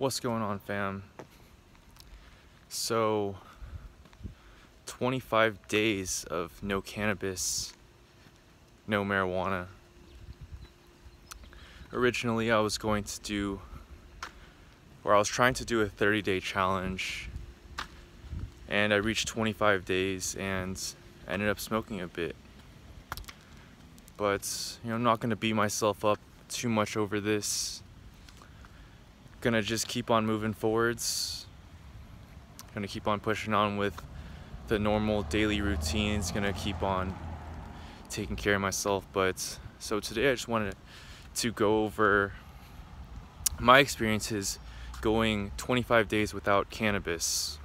What's going on, fam? So 25 days of no cannabis, no marijuana. Originally I was going to do, or I was trying to do a 30-day challenge, and I reached 25 days and ended up smoking a bit. But you know, I'm not gonna beat myself up too much over this. Gonna just keep on moving forwards. Gonna keep on pushing on with the normal daily routines. Gonna keep on taking care of myself. But so today I just wanted to go over my experiences going 25 days without cannabis.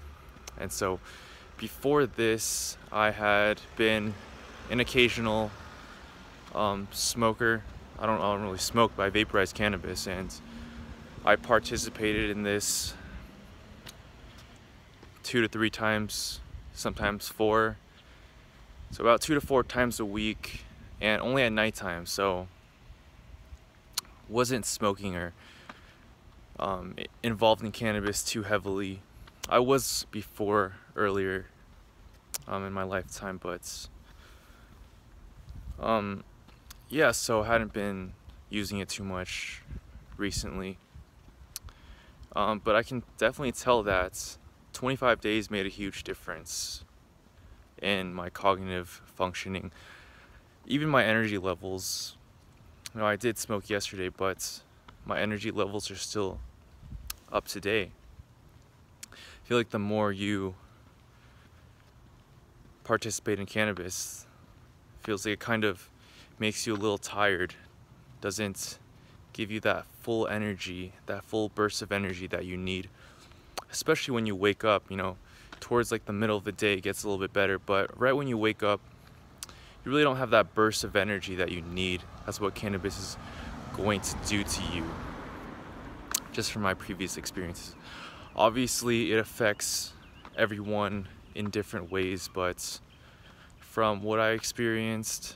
And so before this, I had been an occasional smoker. I don't really smoke, but I vaporize cannabis, and I participated in this 2 to 3 times, sometimes 4. So about 2 to 4 times a week, and only at nighttime. So wasn't smoking or involved in cannabis too heavily. I was before, earlier in my lifetime, but yeah, so I hadn't been using it too much recently. But I can definitely tell that 25 days made a huge difference in my cognitive functioning, even my energy levels. You know, I did smoke yesterday, but my energy levels are still up today. I feel like the more you participate in cannabis, it feels like it kind of makes you a little tired, doesn't give you that full energy, that full burst of energy that you need, especially when you wake up. You know, towards like the middle of the day it gets a little bit better, but right when you wake up you really don't have that burst of energy that you need. That's what cannabis is going to do to you, just from my previous experiences. Obviously it affects everyone in different ways, but from what I experienced,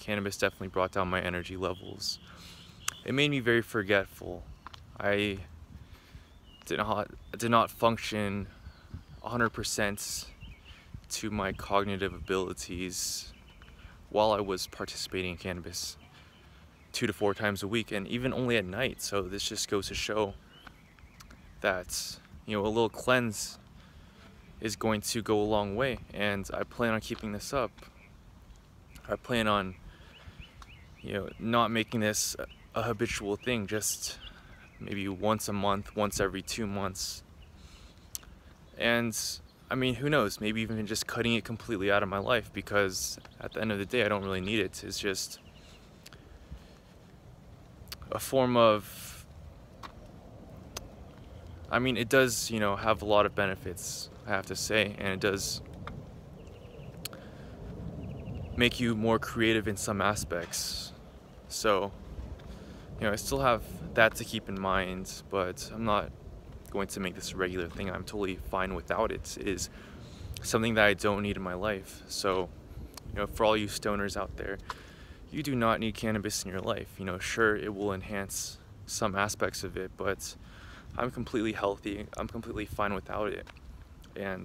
cannabis definitely brought down my energy levels. It made me very forgetful. I did not function 100% to my cognitive abilities while I was participating in cannabis 2 to 4 times a week, and even only at night. So this just goes to show that, you know, a little cleanse is going to go a long way, and I plan on keeping this up. I plan on, you know, not making this a habitual thing, just maybe once a month, once every 2 months. And I mean, who knows, maybe even just cutting it completely out of my life, because at the end of the day I don't really need it. It's just a form of, I mean, it does, you know, have a lot of benefits, I have to say, and it does make you more creative in some aspects. So you know, I still have that to keep in mind, but I'm not going to make this a regular thing. I'm totally fine without it. It is something that I don't need in my life. So, you know, for all you stoners out there, you do not need cannabis in your life. You know, sure, it will enhance some aspects of it, but I'm completely healthy. I'm completely fine without it. And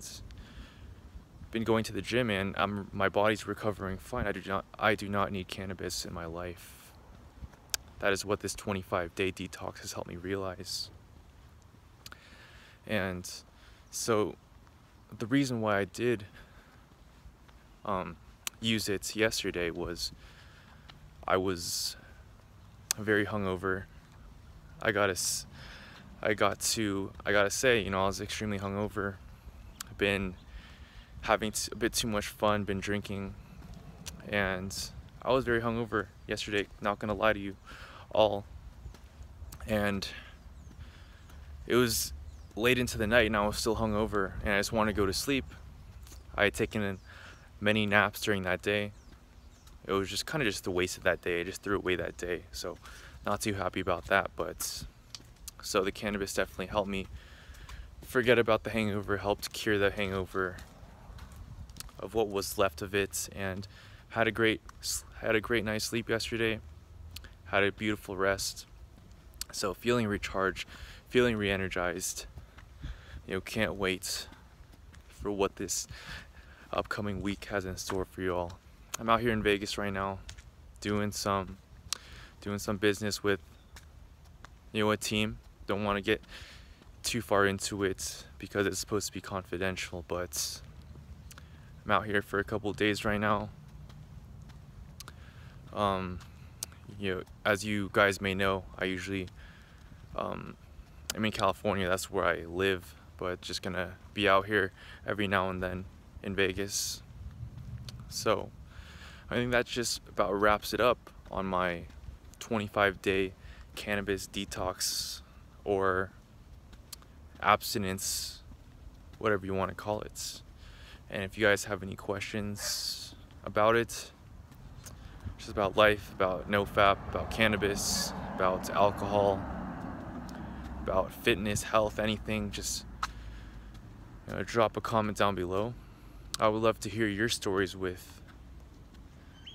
I've been going to the gym, and my body's recovering fine. I do not need cannabis in my life. That is what this 25-day detox has helped me realize. And so the reason why I did use it yesterday was I was very hungover. I gotta say, you know, I was extremely hungover. I've been having a bit too much fun, been drinking, and I was very hungover yesterday, not gonna lie to you all, and it was late into the night and I was still hungover and I just wanted to go to sleep. I had taken in many naps during that day. It was just kind of just a waste of that day. I just threw away that day, so not too happy about that. But so the cannabis definitely helped me forget about the hangover, helped cure the hangover of what was left of it, and had a great night's sleep yesterday. Had a beautiful rest. So feeling recharged, feeling re-energized, you know, can't wait for what this upcoming week has in store for you all. I'm out here in Vegas right now doing some business with, you know, a team. Don't want to get too far into it because it's supposed to be confidential, but I'm out here for a couple of days right now. You know, as you guys may know, I usually I'm in California, that's where I live, but just gonna be out here every now and then in Vegas. So I think that just about wraps it up on my 25-day cannabis detox or abstinence, whatever you want to call it. And if you guys have any questions about it, just about life, about nofap, about cannabis, about alcohol, about fitness, health, anything, just, you know, drop a comment down below. I would love to hear your stories with,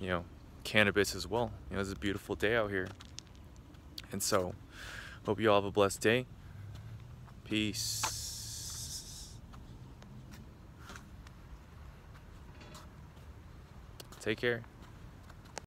you know, cannabis as well. You know, it's a beautiful day out here. And so, hope you all have a blessed day. Peace. Take care.